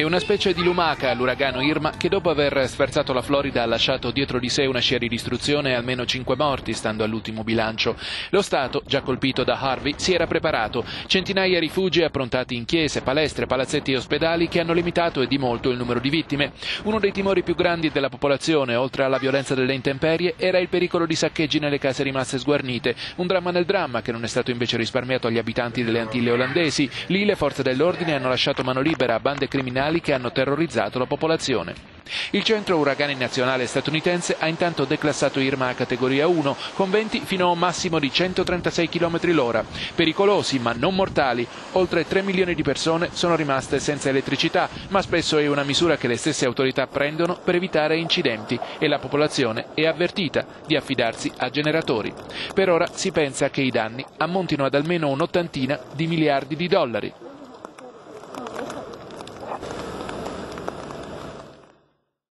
È una specie di lumaca l'uragano Irma, che dopo aver sferzato la Florida ha lasciato dietro di sé una scia di distruzione e almeno 5 morti, stando all'ultimo bilancio. Lo Stato, già colpito da Harvey, si era preparato. Centinaia di rifugi approntati in chiese, palestre, palazzetti e ospedali che hanno limitato e di molto il numero di vittime. Uno dei timori più grandi della popolazione, oltre alla violenza delle intemperie, era il pericolo di saccheggi nelle case rimaste sguarnite. Un dramma nel dramma che non è stato invece risparmiato agli abitanti delle Antille olandesi. Lì le forze dell'ordine hanno lasciato mano libera a bande criminali che hanno terrorizzato la popolazione. Il Centro Uragani Nazionale statunitense ha intanto declassato Irma a categoria 1, con venti fino a un massimo di 136 km/h. Pericolosi ma non mortali, oltre 3 milioni di persone sono rimaste senza elettricità, ma spesso è una misura che le stesse autorità prendono per evitare incidenti e la popolazione è avvertita di affidarsi a generatori. Per ora si pensa che i danni ammontino ad almeno un'ottantina di miliardi di dollari.